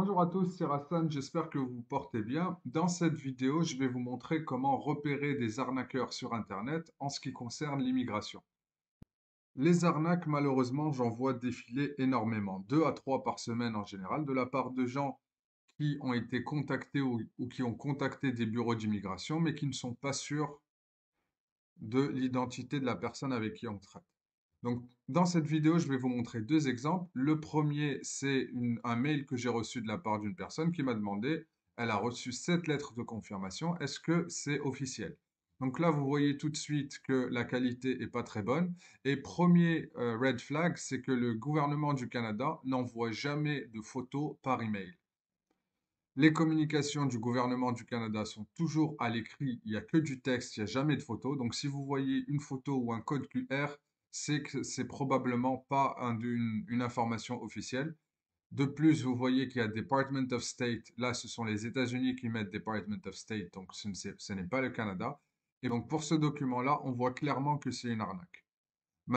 Bonjour à tous, c'est Rassane, j'espère que vous vous portez bien. Dans cette vidéo, je vais vous montrer comment repérer des arnaqueurs sur Internet en ce qui concerne l'immigration. Les arnaques, malheureusement, j'en vois défiler énormément, 2 à 3 par semaine en général, de la part de gens qui ont été contactés ou qui ont contacté des bureaux d'immigration, mais qui ne sont pas sûrs de l'identité de la personne avec qui on traite. Donc, dans cette vidéo, je vais vous montrer 2 exemples. Le premier, c'est un mail que j'ai reçu de la part d'une personne qui m'a demandé, elle a reçu 7 lettres de confirmation, est-ce que c'est officiel? Donc là, vous voyez tout de suite que la qualité n'est pas très bonne. Et premier red flag, c'est que le gouvernement du Canada n'envoie jamais de photos par email. Les communications du gouvernement du Canada sont toujours à l'écrit, il n'y a que du texte, il n'y a jamais de photos. Donc si vous voyez une photo ou un code QR, c'est que c'est probablement pas une information officielle. De plus, vous voyez qu'il y a Department of State. Là, ce sont les États-Unis qui mettent Department of State, donc ce n'est pas le Canada. Et donc, pour ce document-là, on voit clairement que c'est une arnaque.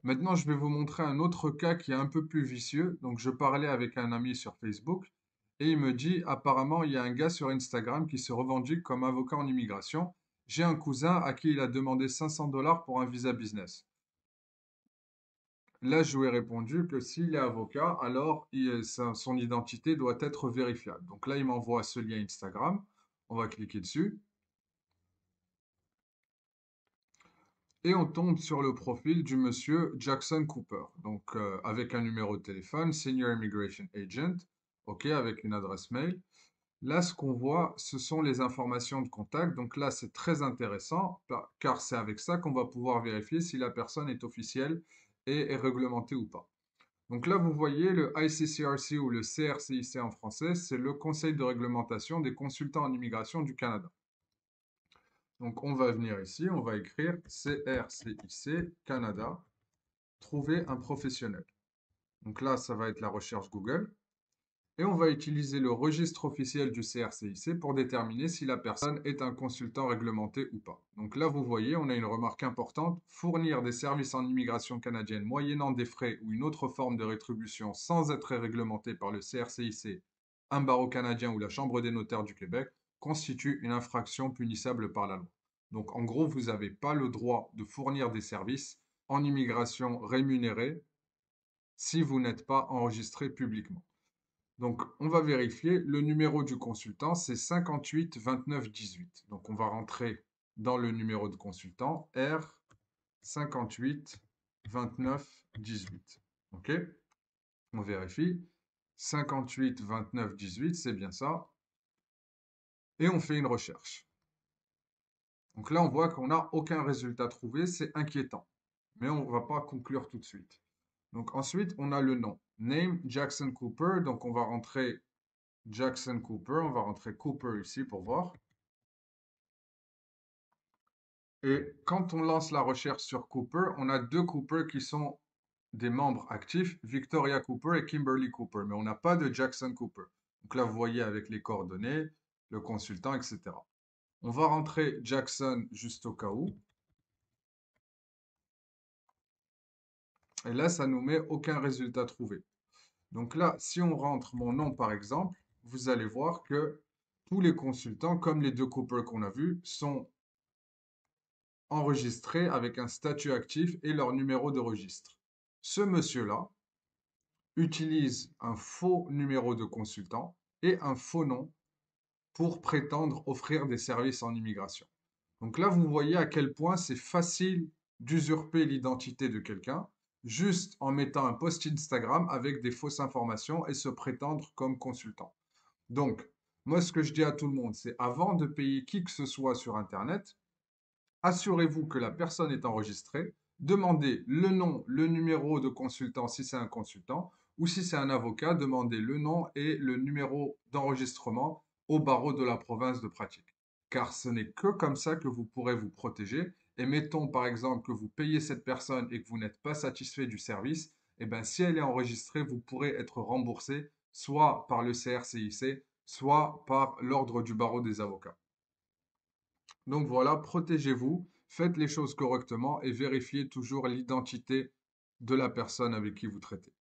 Maintenant, je vais vous montrer un autre cas qui est un peu plus vicieux. Donc, je parlais avec un ami sur Facebook et il me dit, apparemment, il y a un gars sur Instagram qui se revendique comme avocat en immigration. J'ai un cousin à qui il a demandé 500 $ pour un visa business. Là, je lui ai répondu que s'il est avocat, alors son identité doit être vérifiable. Donc là, il m'envoie ce lien Instagram. On va cliquer dessus. Et on tombe sur le profil du monsieur Jackson Cooper. Donc, avec un numéro de téléphone, Senior Immigration Agent, OK, avec une adresse mail. Là, ce qu'on voit, ce sont les informations de contact. Donc là, c'est très intéressant, car c'est avec ça qu'on va pouvoir vérifier si la personne est officielle et est réglementé ou pas. Donc là, vous voyez le ICCRC ou le CRCIC en français, c'est le Conseil de réglementation des consultants en immigration du Canada. Donc on va venir ici, on va écrire CRCIC Canada, trouver un professionnel. Donc là, ça va être la recherche Google. Et on va utiliser le registre officiel du CRCIC pour déterminer si la personne est un consultant réglementé ou pas. Donc là, vous voyez, on a une remarque importante. Fournir des services en immigration canadienne moyennant des frais ou une autre forme de rétribution sans être réglementé par le CRCIC, un barreau canadien ou la Chambre des notaires du Québec constitue une infraction punissable par la loi. Donc en gros, vous n'avez pas le droit de fournir des services en immigration rémunérée si vous n'êtes pas enregistré publiquement. Donc, on va vérifier. Le numéro du consultant, c'est 58 29 18. Donc, on va rentrer dans le numéro de consultant, R 58 29 18. OK? On vérifie. 58 29 18, c'est bien ça. Et on fait une recherche. Donc là, on voit qu'on n'a aucun résultat trouvé. C'est inquiétant. Mais on ne va pas conclure tout de suite. Donc, ensuite, on a le nom. Name Jackson Cooper, donc on va rentrer Jackson Cooper, on va rentrer Cooper ici pour voir. Et quand on lance la recherche sur Cooper, on a 2 Cooper qui sont des membres actifs, Victoria Cooper et Kimberly Cooper, mais on n'a pas de Jackson Cooper. Donc là, vous voyez avec les coordonnées, le consultant, etc. On va rentrer Jackson juste au cas où. Et là, ça nous met aucun résultat trouvé. Donc là, si on rentre mon nom, par exemple, vous allez voir que tous les consultants, comme les 2 Cooper qu'on a vus, sont enregistrés avec un statut actif et leur numéro de registre. Ce monsieur-là utilise un faux numéro de consultant et un faux nom pour prétendre offrir des services en immigration. Donc là, vous voyez à quel point c'est facile d'usurper l'identité de quelqu'un juste en mettant un post Instagram avec des fausses informations et se prétendre comme consultant. Donc, moi, ce que je dis à tout le monde, c'est avant de payer qui que ce soit sur Internet, assurez-vous que la personne est enregistrée, demandez le nom, le numéro de consultant si c'est un consultant, ou si c'est un avocat, demandez le nom et le numéro d'enregistrement au barreau de la province de pratique. Car ce n'est que comme ça que vous pourrez vous protéger. Et mettons par exemple que vous payez cette personne et que vous n'êtes pas satisfait du service, et bien si elle est enregistrée, vous pourrez être remboursé soit par le CRCIC, soit par l'ordre du barreau des avocats. Donc voilà, protégez-vous, faites les choses correctement et vérifiez toujours l'identité de la personne avec qui vous traitez.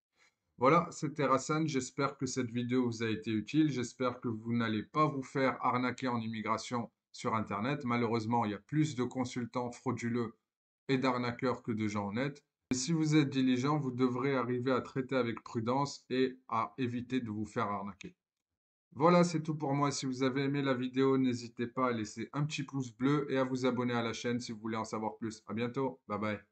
Voilà, c'était Rassane. J'espère que cette vidéo vous a été utile. J'espère que vous n'allez pas vous faire arnaquer en immigration sur Internet. Malheureusement, il y a plus de consultants frauduleux et d'arnaqueurs que de gens honnêtes. Et si vous êtes diligent, vous devrez arriver à traiter avec prudence et à éviter de vous faire arnaquer. Voilà, c'est tout pour moi. Si vous avez aimé la vidéo, n'hésitez pas à laisser un petit pouce bleu et à vous abonner à la chaîne si vous voulez en savoir plus. À bientôt. Bye bye.